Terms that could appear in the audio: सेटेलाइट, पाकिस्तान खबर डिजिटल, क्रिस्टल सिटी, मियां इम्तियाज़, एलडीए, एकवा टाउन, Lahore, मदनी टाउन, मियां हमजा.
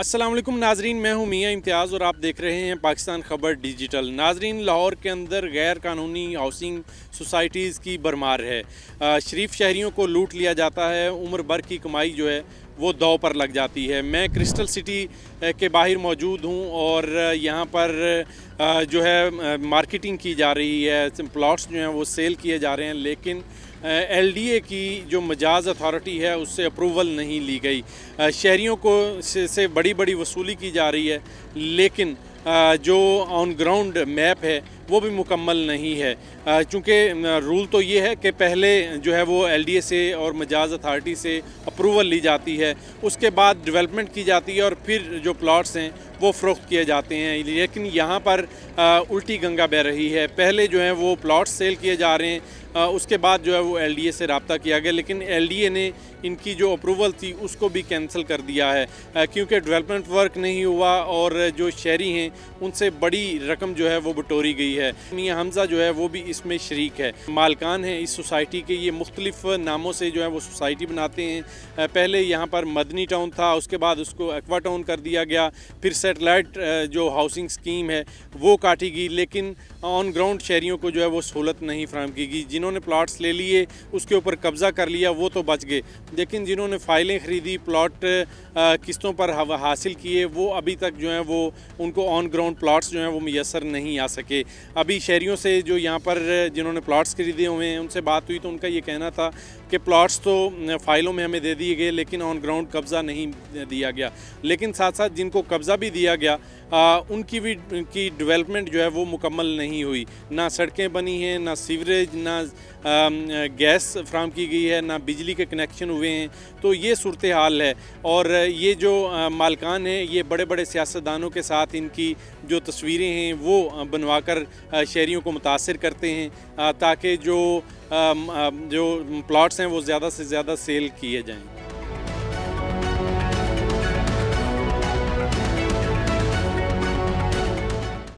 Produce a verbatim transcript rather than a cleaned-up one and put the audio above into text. अस्सलाम वालेकुम नाजरीन, मैं हूं मियां इम्तियाज़ और आप देख रहे हैं पाकिस्तान खबर डिजिटल। नाजरीन, लाहौर के अंदर गैर कानूनी हाउसिंग सोसाइटीज़ की भरमार है। शरीफ शहरियों को लूट लिया जाता है, उम्र भर की कमाई जो है वो दाव पर लग जाती है। मैं क्रिस्टल सिटी के बाहर मौजूद हूँ और यहाँ पर जो है मार्केटिंग की जा रही है, प्लॉट्स जो हैं वो सेल किए जा रहे हैं, लेकिन एलडीए की जो मजाज अथॉरिटी है उससे अप्रूवल नहीं ली गई। शहरियों को से, से बड़ी बड़ी वसूली की जा रही है, लेकिन जो ऑन ग्राउंड मैप है वो भी मुकम्मल नहीं है। चूँकि रूल तो ये है कि पहले जो है वो एलडीए से और मजाज अथॉरिटी से अप्रूवल ली जाती है, उसके बाद डेवलपमेंट की जाती है और फिर जो प्लॉट्स हैं वो फ़रोख्त किए जाते हैं। लेकिन यहाँ पर आ, उल्टी गंगा बह रही है। पहले जो है वो प्लॉट्स सेल किए जा रहे हैं, आ, उसके बाद जो है वो एलडीए से रब्ता किया गया, लेकिन एलडीए ने इनकी जो अप्रूवल थी उसको भी कैंसिल कर दिया है क्योंकि डेवलपमेंट वर्क नहीं हुआ और जो शहरी हैं उनसे बड़ी रकम जो है वो बटोरी गई है। मियां हमजा जो है वो भी इसमें शरीक है, मालकान है इस सोसाइटी के। ये मुख्तलिफ नामों से जो है वो सोसाइटी बनाते हैं। पहले यहाँ पर मदनी टाउन था, उसके बाद उसको एकवा टाउन कर दिया गया, फिर सेटेलाइट जो हाउसिंग स्कीम है वो काटी गई, लेकिन ऑन ग्राउंड शहरियों को जो है वो सहूलत नहीं फराहम की गई। जिन्होंने प्लाट्स ले लिए उसके ऊपर कब्ज़ा कर लिया वो तो बच गए, लेकिन जिन्होंने फ़ाइलें ख़रीदी, प्लाट किस्तों पर हासिल किए, वो अभी तक जो है वो उनको ऑन ग्राउंड प्लाट्स जो हैं वो मैसर नहीं आ सके। अभी शहरियों से जो यहाँ पर जिन्होंने प्लाट्स खरीदे हुए हैं उनसे बात हुई तो उनका ये कहना था कि प्लाट्स तो फ़ाइलों में हमें दे दिए गए लेकिन ऑन ग्राउंड कब्ज़ा नहीं दिया गया। लेकिन साथ साथ जिनको कब्ज़ा भी दिया गया आ, उनकी भी की डेवलपमेंट जो है वो मुकम्मल नहीं हुई। ना सड़कें बनी हैं, ना सीवरेज, ना आ, गैस फ्राहम की गई है, ना बिजली के कनेक्शन हुए हैं। तो ये सूरत हाल है। और ये जो आ, मालकान हैं ये बड़े बड़े सियासतदानों के साथ इनकी जो तस्वीरें हैं वो बनवा कर शहरियों को मुतासर करते हैं ताकि जो आ, जो प्लाट्स हैं वो ज़्यादा से ज़्यादा सेल किए जाएँ।